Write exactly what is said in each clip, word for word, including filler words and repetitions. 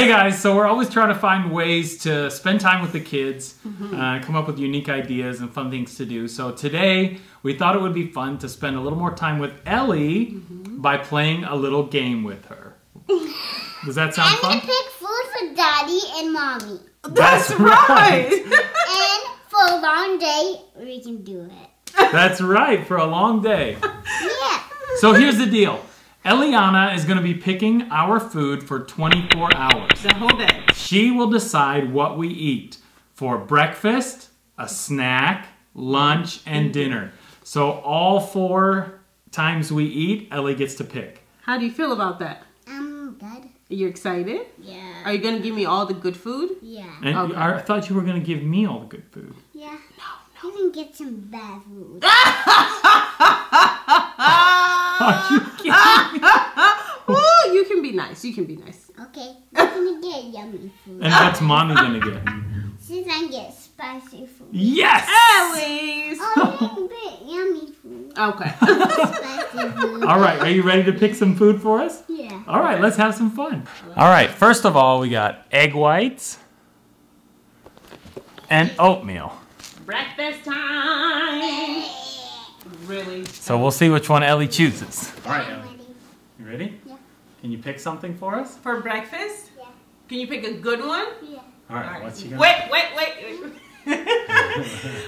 Hey guys, so we're always trying to find ways to spend time with the kids, mm-hmm. uh, come up with unique ideas and fun things to do. So today we thought it would be fun to spend a little more time with Ellie mm-hmm. by playing a little game with her. Does that sound I'm fun? I'm gonna pick food for Daddy and Mommy. That's, That's right! And for a long day, we can do it. That's right, for a long day. Yeah. So here's the deal. Elianah is going to be picking our food for twenty-four hours. The whole day. She will decide what we eat for breakfast, a snack, lunch, and dinner. So all four times we eat, Ellie gets to pick. How do you feel about that? I'm good. You're excited? Yeah. Are you going to give me all the good food? Yeah. And okay. I thought you were going to give me all the good food. Yeah. No, no. You can get some bad food. Are you kidding me? Ooh, you can be nice. You can be nice. Okay. I'm going to get yummy food. And what's Mommy going to get? She's going to get spicy food. Yes! Ellie! Oh, you get yummy food. Okay. Spicy food. All right. Are you ready to pick some food for us? Yeah. All right. Let's have some fun. All right. First of all, we got egg whites and oatmeal. Breakfast time! Really so we'll see which one Ellie chooses. All right, Ellie. You ready? Yeah. Can you pick something for us? For breakfast? Yeah. Can you pick a good one? Yeah. All right, All right. What's she got? Wait, wait, wait,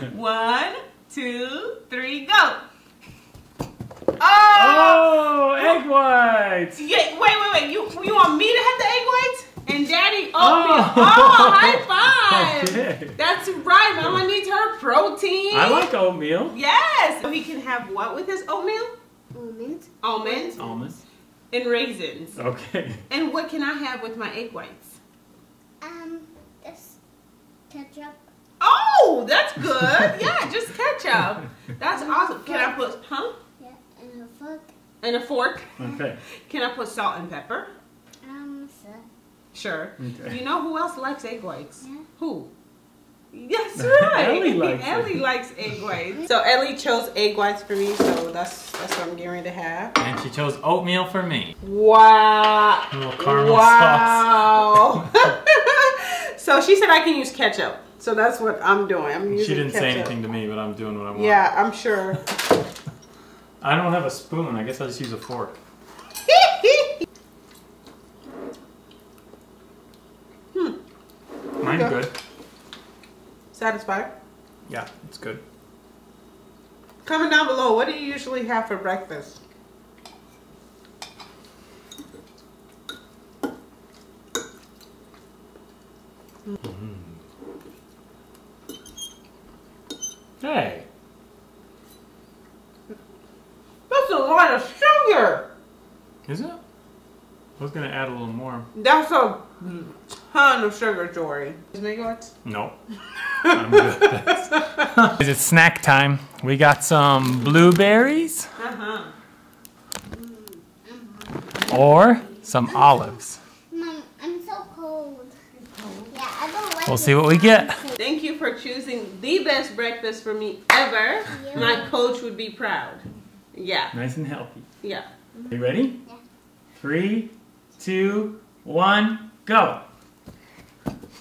wait. One, two, three, go. Oh! Oh, egg whites. Yeah, wait, wait, wait. You, you want me to have the egg whites? And Daddy, oatmeal. Oh, oh high five. Okay. That's right. Mama needs her protein. I like oatmeal. Yes. We can have what with this oatmeal? Almonds. Almonds. Almonds. And raisins. Okay. And what can I have with my egg whites? Um, just ketchup. Oh, that's good. Yeah, just ketchup. That's awesome. Can I put, huh? Yeah, and a fork. And a fork. Okay. Can I put salt and pepper? Um, sir. Sure. Okay. You know who else likes egg whites? Yeah. Who? That's right. Ellie likes Ellie it. likes egg whites. So Ellie chose egg whites for me, so that's that's what I'm getting ready to have. And she chose oatmeal for me. Wow. A little caramel wow. sauce. So she said I can use ketchup. So that's what I'm doing. I'm using She didn't ketchup. say anything to me, but I'm doing what I want. Yeah, I'm sure. I don't have a spoon. I guess I'll just use a fork. Mine's good. Satisfied? Yeah, it's good. Comment down below, what do you usually have for breakfast? Mm. Hey! That's a lot of sugar! Is it? I was going to add a little more. That's a... ton of sugar, Jory. No. I'm good. It's snack time. We got some blueberries. Uh-huh. Or some olives. Mom, I'm so cold. Yeah, I don't like We'll see what we get. Thank you for choosing the best breakfast for me ever. Yeah. My coach would be proud. Yeah. Nice and healthy. Yeah. Are you ready? Yeah. Three, two, one, go.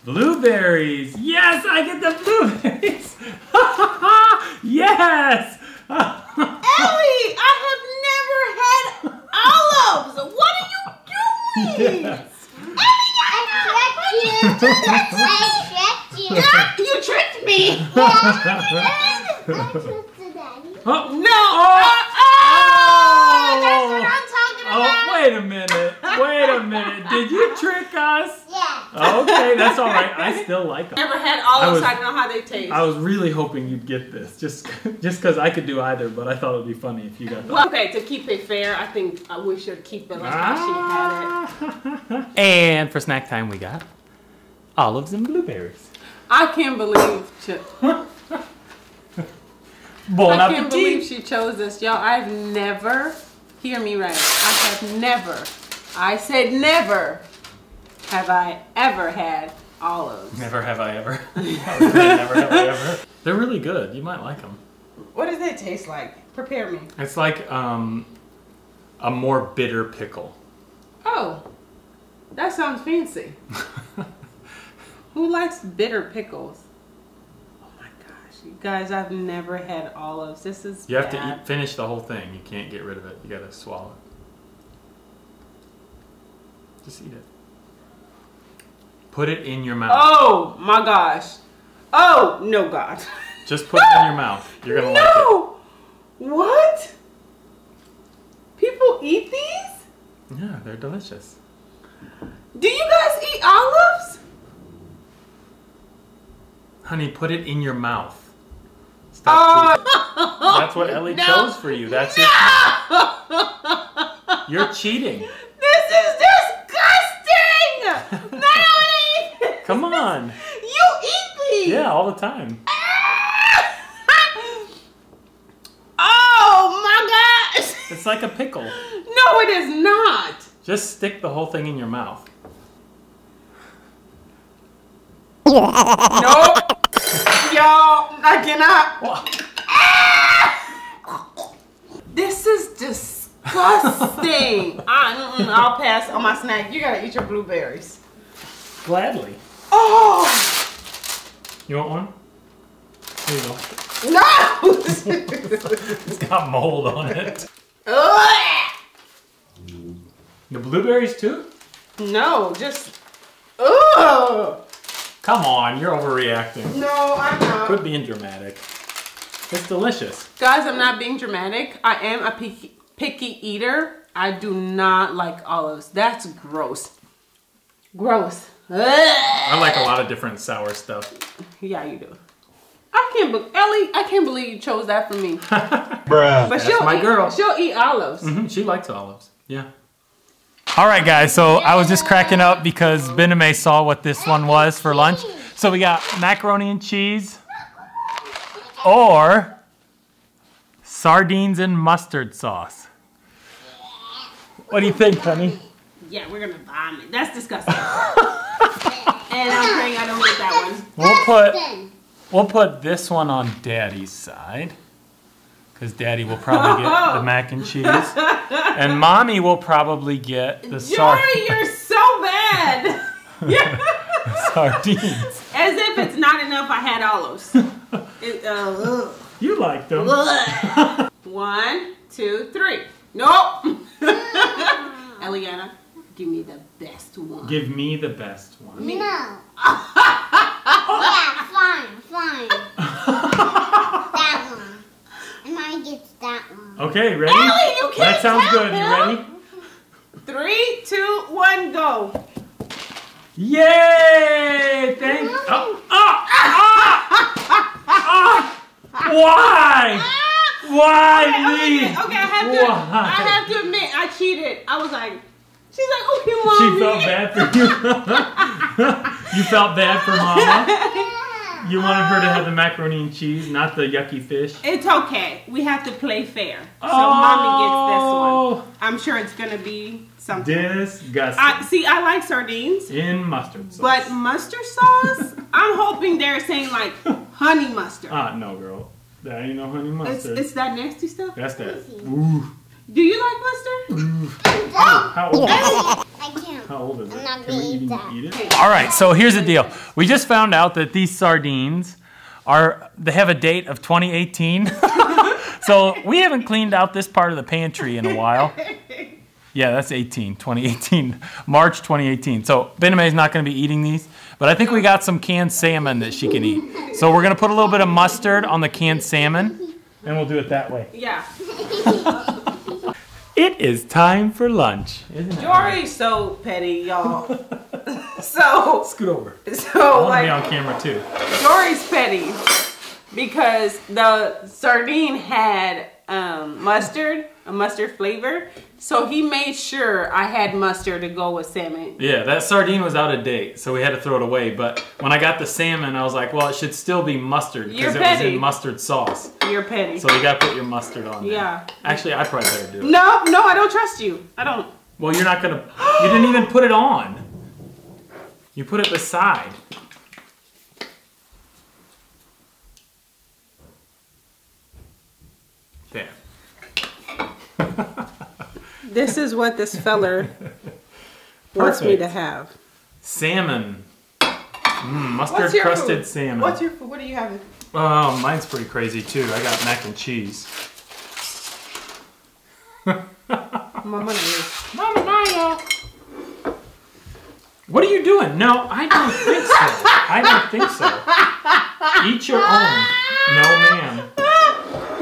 Blueberries! Yes, I get the blueberries! Yes! Ellie, I have never had olives! What are you doing? Yes. Ellie, I, I tricked you! I tricked you! Ah, you tricked me! Yeah, I tricked the Daddy. Oh, no! Oh, oh, that's what I'm talking about! Oh, wait a minute! Wait a minute! Did you trick us? Yeah. Okay, that's all right. I still like them. Never had olives, so I know how they taste. I was really hoping you'd get this, just just because I could do either, but I thought it would be funny if you got that. Well, okay, to keep it fair, I think we should keep it like ah. how she had it. And for snack time, we got olives and blueberries. I can't believe Chip. Bon I can't appetit. believe she chose this, y'all. I've never, hear me right, I have never, I said never. Have I ever had olives? Never have I ever. Never have I ever. They're really good. You might like them. What do they taste like? Prepare me. It's like um, a more bitter pickle. Oh. That sounds fancy. Who likes bitter pickles? Oh my gosh, you guys, I've never had olives. This is You bad. have to eat, finish the whole thing. You can't get rid of it. You gotta swallow it. Just eat it. Put it in your mouth. Oh my gosh. Oh, no, God. Just put it in your mouth. You're gonna no! like it. No! What? People eat these? Yeah, they're delicious. Do you guys eat olives? Honey, put it in your mouth. Stop oh. That's what Ellie no. chose for you. That's no. it. You're cheating. This is disgusting! Not only. Come on. You eat these. Yeah, all the time. Oh my gosh. It's like a pickle. No, it is not. Just stick the whole thing in your mouth. Nope. Y'all, I cannot. What? Ah! This is disgusting. I, mm-mm, I'll pass on my snack. You gotta eat your blueberries. Gladly. Oh. You want one? Here you go. No. It's got mold on it. The blueberries too? No, just. Ugh. Come on, you're overreacting. No, I'm not. Quit being dramatic. It's delicious. Guys, I'm not being dramatic. I am a picky, picky eater. I do not like olives. That's gross. Gross. I like a lot of different sour stuff. Yeah, you do. I can't believe, Ellie, I can't believe you chose that for me. Bruh, but she'll that's my eat, girl. She'll eat olives. Mm-hmm, she likes olives, yeah. All right, guys, so I was just cracking up because Bename saw what this one was for lunch. So we got macaroni and cheese or sardines and mustard sauce. What do you think, honey? Yeah, we're going to vomit. That's disgusting. And I'm praying I don't get that one. We'll put, we'll put this one on Daddy's side. Because Daddy will probably get the mac and cheese. And Mommy will probably get the sardines. Jory, you're so bad. Sardines. As if it's not enough I had olives. It, uh, you like them. One, two, three. Nope. Elianah, give me the best one. Give me the best one. Me. No. Yeah, fine, fine. Okay, ready? Ellie, you can't that sounds tell good. You ready? Three, two, one, go. Yay! Thank you. Oh, oh, oh, oh. Why? Why me? Okay, okay, I have to. Why? I have to admit, I cheated. I was like, she's like, okay, Mommy. She felt bad for you. You felt bad for Mama. You wanted her to have the macaroni and cheese, not the yucky fish? It's okay. We have to play fair. Oh. So Mommy gets this one. I'm sure it's going to be something. Disgusting. I, see, I like sardines. In mustard sauce. But mustard sauce? I'm hoping they're saying like honey mustard. Ah, uh, no, girl. That ain't no honey mustard. It's, it's that nasty stuff? That's that. Ooh. Do you like mustard? Ooh. How old is it? How old is it? Can we even eat it? All right, so here's the deal. We just found out that these sardines are, they have a date of twenty eighteen. So we haven't cleaned out this part of the pantry in a while. Yeah, that's eighteen, twenty eighteen, March twenty eighteen. So Bename's not gonna be eating these, but I think we got some canned salmon that she can eat. So we're gonna put a little bit of mustard on the canned salmon and we'll do it that way. Yeah. It is time for lunch. Jory's so petty, y'all. So scoot over. So like, be on camera too. Jory's petty because the sardine had um, mustard, a mustard flavor. So he made sure I had mustard to go with salmon. Yeah, that sardine was out of date, so we had to throw it away. But when I got the salmon, I was like, well, it should still be mustard because it was in mustard sauce. You're petty. So you got to put your mustard on there. Yeah. Actually, I probably better do it. No, no, I don't trust you. I don't. Well, you're not going to. You didn't even put it on. You put it beside. There. This is what this feller wants me to have. Salmon. Mm, mustard crusted salmon. What's your food? What do you have? Oh, mine's pretty crazy too. I got mac and cheese. Mama Maya. What are you doing? No, I don't think so. I don't think so. Eat your own. No, ma'am.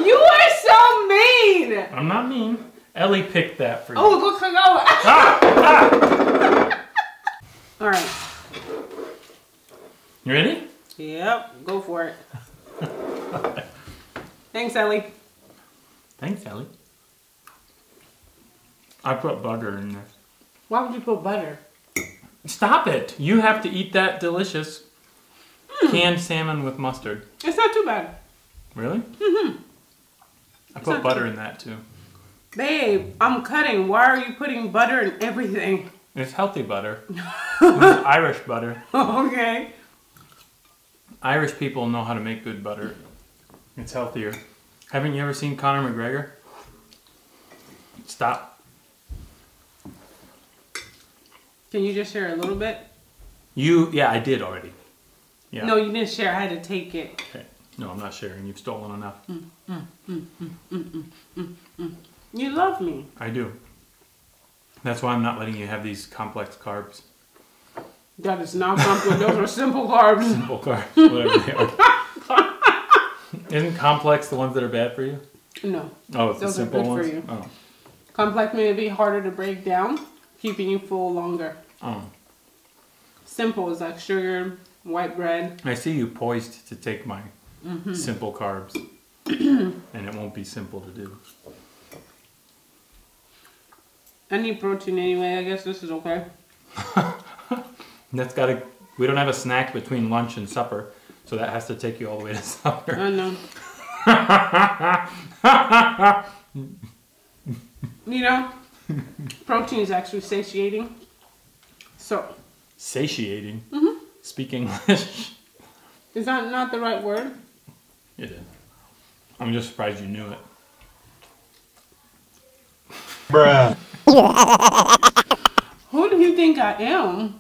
You are so mean. I'm not mean. Ellie picked that for you. Oh, look, look, oh. Ah, ah. All right. You ready? Yep, go for it. Thanks, Ellie. Thanks, Ellie. I put butter in this. Why would you put butter? Stop it! You have to eat that delicious mm. canned salmon with mustard. It's not too bad. Really? Mm-hmm. I put butter in that too. Babe, I'm cutting. Why are you putting butter in everything? It's healthy butter. It's Irish butter. Okay. Irish people know how to make good butter. It's healthier. Haven't you ever seen Conor McGregor? Stop. Can you just share a little bit? You, yeah, I did already. Yeah. No, you didn't share. I had to take it. Okay. No, I'm not sharing. You've stolen enough. Mm, mm, mm, mm, mm, mm, mm. You love me. I do. That's why I'm not letting you have these complex carbs. That is not complex. Those are simple carbs. Simple carbs, whatever they are. Isn't complex the ones that are bad for you? No. Oh, it's those the simple ones? Those are good ones? For you. Oh. Complex may be harder to break down, keeping you full longer. Oh. Simple is like sugar, white bread. I see you poised to take my mm-hmm. simple carbs. And it won't be simple to do. I need protein anyway. I guess this is okay. That's gotta, we don't have a snack between lunch and supper, so that has to take you all the way to supper. I know. You know, protein is actually satiating. So. Satiating? Mm-hmm. Speak English. Is that not the right word? It is. I'm just surprised you knew it. Bruh. Who do you think I am?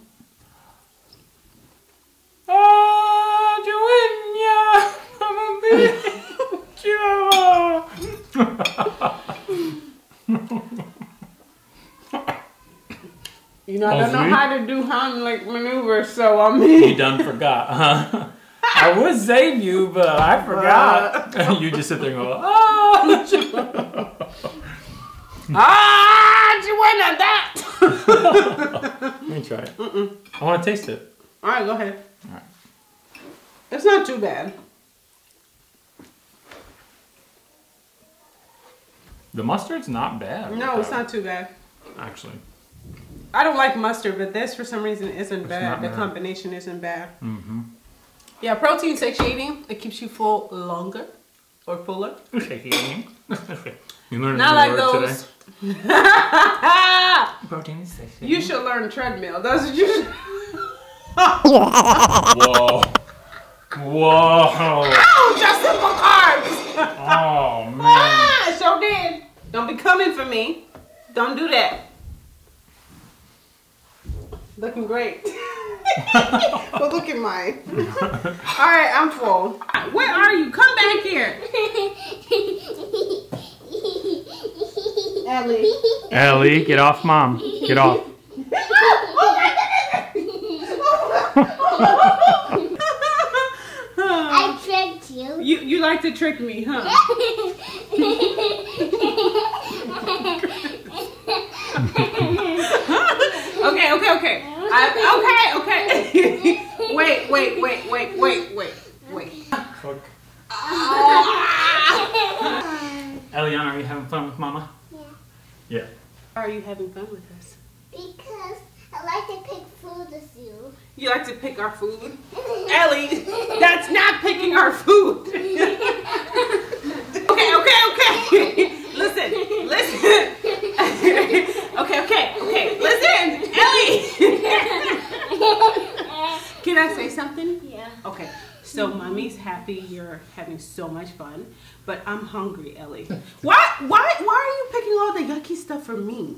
You know, I don't know how to do Heimlich maneuver, so I mean. You done forgot, huh? I would save you, but I forgot. Uh, you just sit there and go, oh! Ah! You went at that! Let me try it. Mm-mm. I want to taste it. Alright, go ahead. Alright. It's not too bad. The mustard's not bad. No, it's not too bad. Actually. I don't like mustard, but this for some reason isn't bad. The combination isn't bad. Mm-hmm. Yeah, protein satiating. It keeps you full longer or fuller. Satiating. You learned a new word today. Protein satiating. You should learn treadmill. That's what you should. Whoa. Whoa. Ow, just simple carbs. Oh, man. Ah, so did. Don't be coming for me. Don't do that. Looking great. Well, look at mine. All right, I'm full. Where are you? Come back here. Ellie. Ellie, get off mom. Get off. Oh, my goodness. I tricked you. you. You like to trick me, huh? Okay, okay, okay. I, okay, okay. Wait, wait, wait, wait, wait, wait, wait. Fuck. Elianah, are you having fun with Mama? Yeah. Yeah. Why are you having fun with us? Because I like to pick food with you. You like to pick our food? Ellie, that's not picking our food. Okay, okay, okay. Listen, listen. Okay, okay, okay. Listen, Ellie. Can I say something? Yeah. Okay. So, mommy's happy you're having so much fun, but I'm hungry, Ellie. Why? Why? Why are you picking all the yucky stuff for me?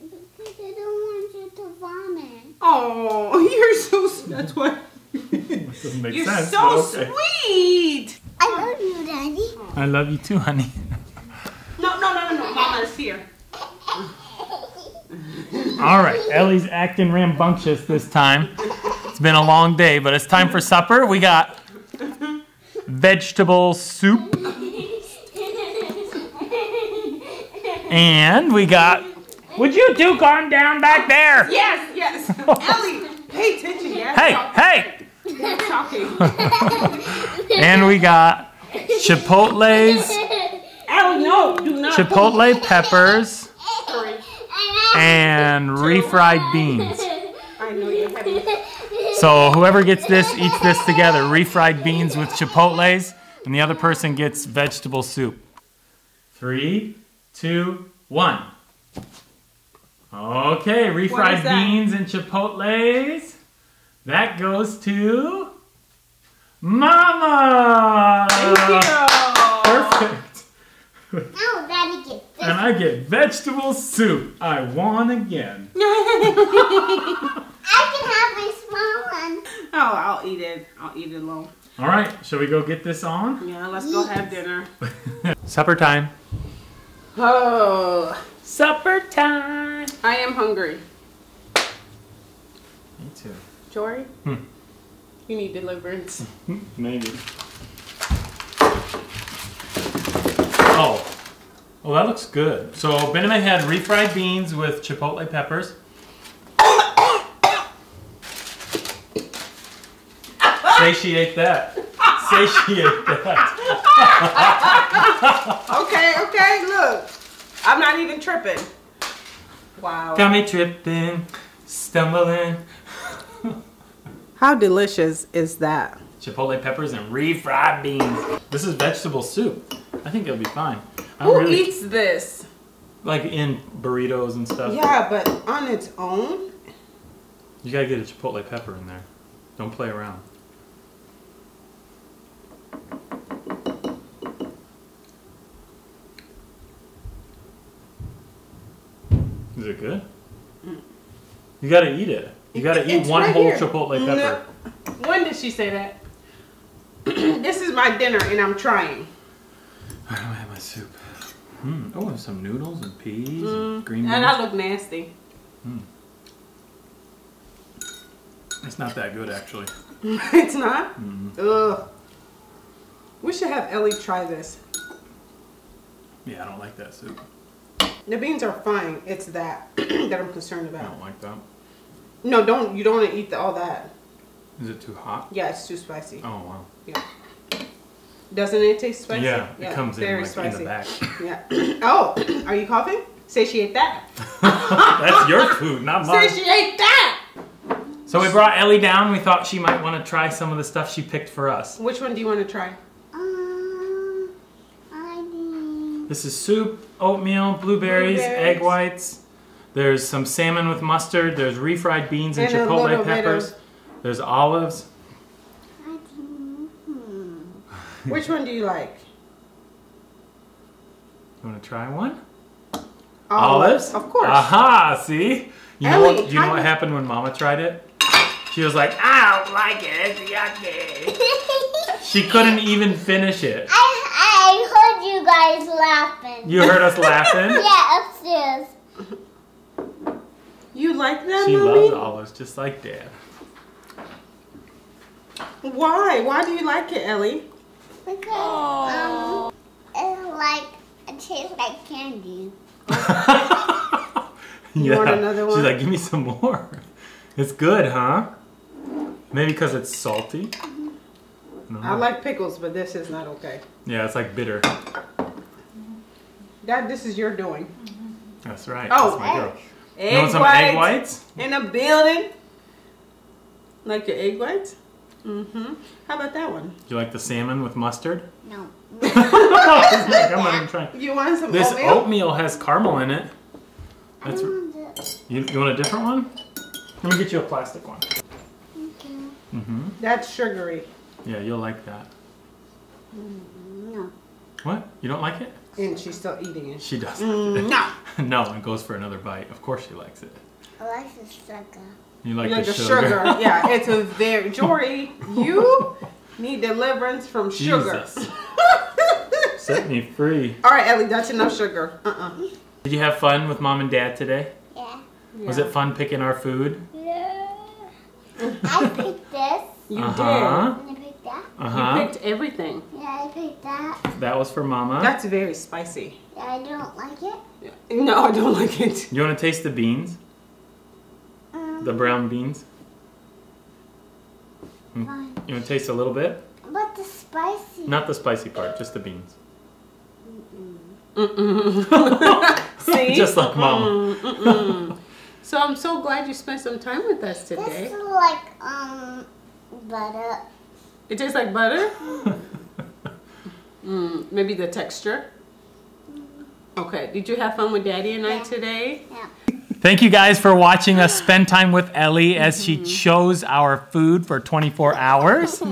Because I don't want you started to vomit. Oh, you're so sweet. That's why. Doesn't make you're sense, so okay. sweet. I love you, Daddy. I love you too, honey. No, no, no, no, no. Mama's here. All right, Ellie's acting rambunctious this time. It's been a long day, but it's time for supper. We got vegetable soup. And we got... Would you two calm down back there? Yes, yes. Ellie, pay attention. Yes. Hey, talking. hey. Talking. And we got chipotles. Ellie, no, do not. Chipotle peppers. And refried beans. I know you're heavy. So whoever gets this eats this together. Refried beans with chipotles, and the other person gets vegetable soup. Three, two, one. Okay, refried beans and chipotles. That goes to Mama. Thank you. Perfect. Now Daddy gets this. And I get vegetable soup. I won again. I can have my small one. Oh, I'll eat it. I'll eat it alone. All right, shall we go get this on? Yeah, let's yes. go have dinner. Supper time. Oh, supper time. I am hungry. Me too. Jory, hmm. you need deliverance. Maybe. Oh, well that looks good. So Ben and I had refried beans with chipotle peppers. Satiate that. Satiate that. Okay, okay, look. I'm not even tripping. Wow. Got me tripping, stumbling. How delicious is that? Chipotle peppers and refried beans. This is vegetable soup. I think it'll be fine. I'm Who really, eats this? Like in burritos and stuff. Yeah, but on its own? You gotta get a chipotle pepper in there. Don't play around. Is it good? Mm. You gotta eat it. You gotta it's, eat it's one right whole here. Chipotle pepper. No. When did she say that? This is my dinner and I'm trying. I don't have my soup. Mm. Oh, and some noodles and peas mm. and green beans. And I look nasty. Mm. It's not that good, actually. It's not? Mm. Ugh. We should have Ellie try this. Yeah, I don't like that soup. The beans are fine. It's that that I'm concerned about. I don't like that. No, don't. You don't want to eat the, all that. Is it too hot? Yeah, it's too spicy. Oh, wow. Yeah. Doesn't it taste spicy? Yeah, yeah, it comes in, like, spicy. in the back. Yeah. Oh, are you coughing? Satiate that. That's your food, not mine. Satiate that! So we brought Ellie down. We thought she might want to try some of the stuff she picked for us. Which one do you want to try? Um, I mean... This is soup, oatmeal, blueberries, blueberries, egg whites. There's some salmon with mustard. There's refried beans and, and chipotle peppers. Of... There's olives. Which one do you like? You want to try one? Olives? Olives? Of course. Aha, see? You Ellie, know what, you know what happened when Mama tried it? She was like, I don't like it. It's yucky. She couldn't even finish it. I, I heard you guys laughing. You heard us laughing? Yeah, upstairs. You like that, She Mommy? Loves olives just like Dad. Why? Why do you like it, Ellie? Because um, it's like, it tastes like candy. You yeah. want another one? She's like, give me some more. It's good, huh? Maybe because it's salty? No. I like pickles, but this is not okay. Yeah, it's like bitter. Dad, this is your doing. That's right. Oh, that's my girl. Egg you want some whites egg whites? In a building? Like your egg whites? Mm-hmm. How about that one? Do you like the salmon with mustard? No. I'm not even trying. You want some this oatmeal? This oatmeal has caramel in it. That's I don't want it. You, you want a different one? Let me get you a plastic one. Okay. Mm-hmm. That's sugary. Yeah, you'll like that. Mm, no. What? You don't like it? And she's still eating it. She doesn't. Mm, no. No, and goes for another bite. Of course she likes it. I like the sugar. You like, you like the, the sugar. sugar. Yeah, it's a very... Jory, you need deliverance from sugar. Jesus. Set me free. All right, Ellie, that's enough sugar. Uh-uh. Did you have fun with Mom and Dad today? Yeah. Yeah. Was it fun picking our food? Yeah. I picked this. You uh-huh. did. And I picked that. Uh-huh. You picked everything. Yeah, I picked that. That was for Mama. That's very spicy. Yeah, I don't like it. Yeah. No, I don't like it. You want to taste the beans? The brown beans. Fine. You want to taste a little bit? But the spicy. Not the spicy part, just the beans. Mm-mm. Mm-mm. See? Just like Mom. Mm-mm. So I'm so glad you spent some time with us today. This tastes like um butter. It tastes like butter? mm, maybe the texture. Okay. Did you have fun with Daddy and yeah. I today? Yeah. Thank you guys for watching us spend time with Ellie as she chose our food for twenty-four hours.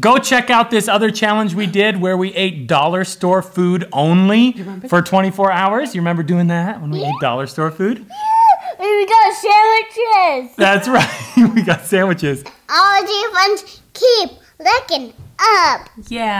Go check out this other challenge we did where we ate dollar store food only for twenty-four hours. You remember doing that when we yeah. ate dollar store food? Yeah. We got sandwiches. That's right. We got sandwiches. All the fun keep looking up. Yeah.